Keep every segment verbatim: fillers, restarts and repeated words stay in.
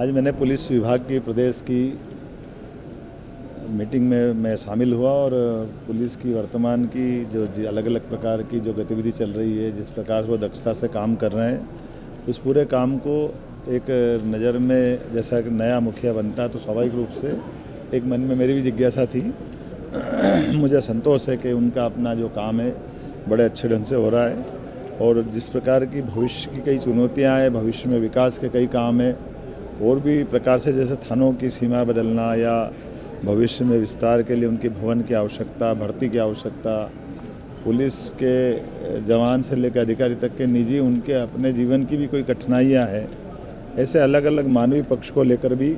आज मैंने पुलिस विभाग की प्रदेश की मीटिंग में मैं शामिल हुआ और पुलिस की वर्तमान की जो अलग अलग प्रकार की जो गतिविधि चल रही है, जिस प्रकार वो दक्षता से काम कर रहे हैं, उस पूरे काम को एक नज़र में, जैसा कि नया मुखिया बनता तो स्वाभाविक रूप से एक मन में मेरी भी जिज्ञासा थी। मुझे संतोष है कि उनका अपना जो काम है बड़े अच्छे ढंग से हो रहा है और जिस प्रकार की भविष्य की कई चुनौतियाँ हैं, भविष्य में विकास के कई काम हैं और भी प्रकार से, जैसे थानों की सीमा बदलना या भविष्य में विस्तार के लिए उनके भवन की आवश्यकता, भर्ती की आवश्यकता, पुलिस के जवान से लेकर अधिकारी तक के निजी उनके अपने जीवन की भी कोई कठिनाइयाँ हैं, ऐसे अलग अलग मानवीय पक्ष को लेकर भी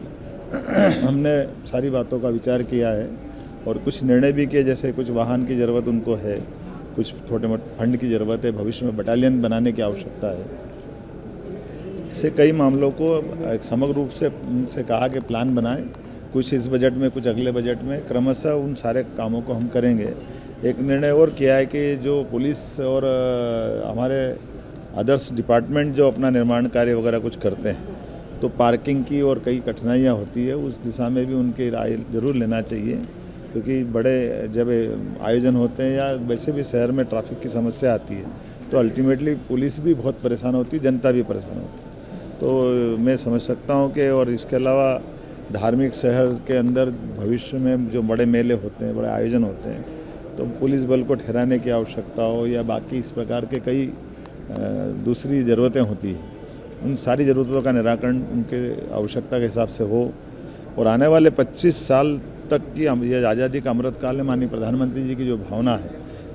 हमने सारी बातों का विचार किया है और कुछ निर्णय भी किए। जैसे कुछ वाहन की ज़रूरत उनको है, कुछ छोटे मोटे फंड की ज़रूरत है, भविष्य में बटालियन बनाने की आवश्यकता है। इससे कई मामलों को समग्र रूप से उनसे कहा कि प्लान बनाएं, कुछ इस बजट में, कुछ अगले बजट में, क्रमशः उन सारे कामों को हम करेंगे। एक निर्णय और किया है कि जो पुलिस और हमारे अदर्स डिपार्टमेंट जो अपना निर्माण कार्य वगैरह कुछ करते हैं तो पार्किंग की और कई कठिनाइयाँ होती है, उस दिशा में भी उनकी राय ज़रूर लेना चाहिए, क्योंकि बड़े जब आयोजन होते हैं या वैसे भी शहर में ट्रैफिक की समस्या आती है तो अल्टीमेटली पुलिस भी बहुत परेशान होती है, जनता भी परेशान होती है। तो मैं समझ सकता हूं कि और इसके अलावा धार्मिक शहर के अंदर भविष्य में जो बड़े मेले होते हैं, बड़े आयोजन होते हैं, तो पुलिस बल को ठहराने की आवश्यकता हो या बाकी इस प्रकार के कई दूसरी ज़रूरतें होती हैं, उन सारी ज़रूरतों का निराकरण उनके आवश्यकता के हिसाब से हो। और आने वाले पच्चीस साल तक की यह आज़ादी का अमृत काल है, माननीय प्रधानमंत्री जी की जो भावना है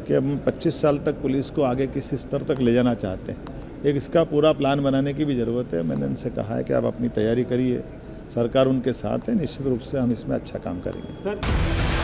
कि हम पच्चीस साल तक पुलिस को आगे किस स्तर तक ले जाना चाहते हैं, एक इसका पूरा प्लान बनाने की भी ज़रूरत है। मैंने उनसे कहा है कि आप अपनी तैयारी करिए, सरकार उनके साथ है, निश्चित रूप से हम इसमें अच्छा काम करेंगे।